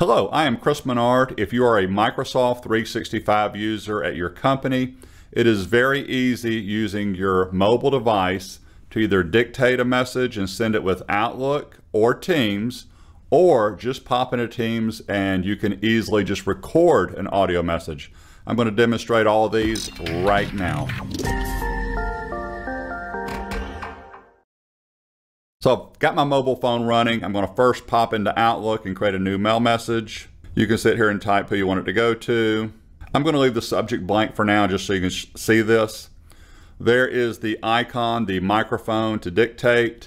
Hello, I am Chris Menard. If you are a Microsoft 365 user at your company, it is very easy using your mobile device to either dictate a message and send it with Outlook or Teams, or just pop into Teams and you can easily just record an audio message. I'm going to demonstrate all of these right now. So I've got my mobile phone running. I'm going to first pop into Outlook and create a new mail message. You can sit here and type who you want it to go to. I'm going to leave the subject blank for now just so you can see this. There is the icon, the microphone to dictate.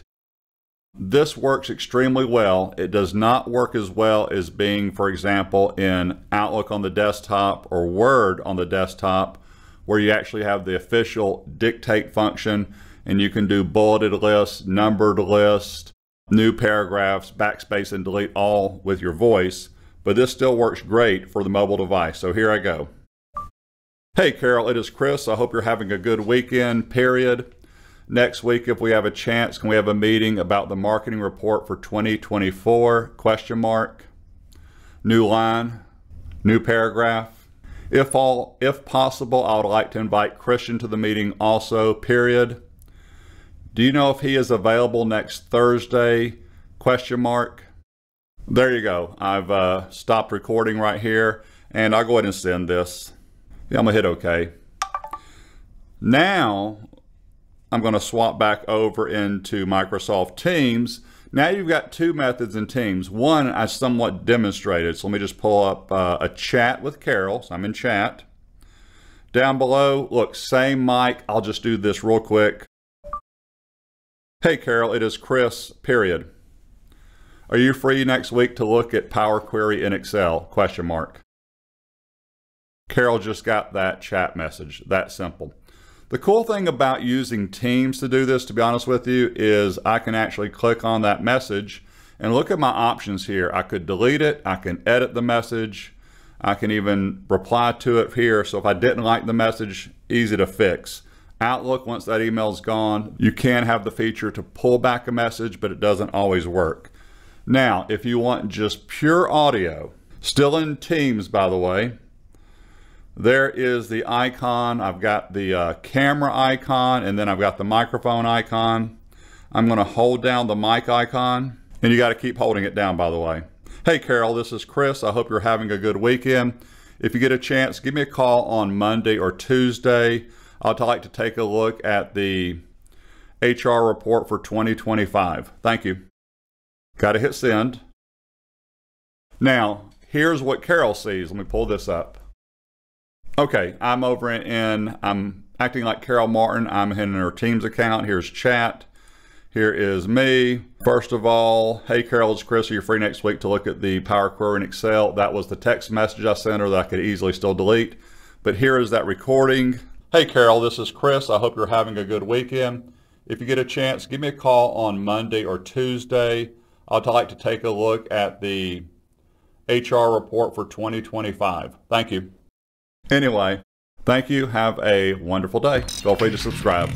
This works extremely well. It does not work as well as being, for example, in Outlook on the desktop or Word on the desktop, where you actually have the official dictate function. And you can do bulleted lists, numbered lists, new paragraphs, backspace and delete, all with your voice. But this still works great for the mobile device. So here I go. Hey Carol, it is Chris. I hope you're having a good weekend, period. Next week, if we have a chance, can we have a meeting about the marketing report for 2024? ? New line, new paragraph. If possible, I would like to invite Christian to the meeting also, period. Do you know if he is available next Thursday? ? There you go. I've stopped recording right here, and I'll go ahead and send this. Yeah, I'm gonna hit OK. Now I'm gonna swap back over into Microsoft Teams. Now you've got two methods in Teams. One I somewhat demonstrated, so let me just pull up a chat with Carol. So I'm in chat. Down below, look, same mic. I'll just do this real quick. Hey Carol, it is Chris, period. Are you free next week to look at Power Query in Excel? ? Carol just got that chat message. That simple. The cool thing about using Teams to do this, to be honest with you, is I can actually click on that message and look at my options here. I could delete it. I can edit the message. I can even reply to it here. So if I didn't like the message, easy to fix. Outlook, once that email is gone, you can have the feature to pull back a message, but it doesn't always work. Now, if you want just pure audio, still in Teams, by the way, there is the icon. I've got the camera icon, and then I've got the microphone icon. I'm going to hold down the mic icon, and you got to keep holding it down, by the way. Hey, Carol, this is Chris. I hope you're having a good weekend. If you get a chance, give me a call on Monday or Tuesday. I'd like to take a look at the HR report for 2025. Thank you. Got to hit send. Now, here's what Carol sees. Let me pull this up. Okay, I'm over in, I'm acting like Carol Martin. I'm in her Teams account. Here's chat. Here is me. First of all, hey Carol, it's Chris. Are you free next week to look at the Power Query in Excel? That was the text message I sent her that I could easily still delete. But here is that recording. Hey Carol, this is Chris. I hope you're having a good weekend. If you get a chance, give me a call on Monday or Tuesday. I'd like to take a look at the HR report for 2025. Thank you. Anyway, thank you. Have a wonderful day. Feel free to subscribe.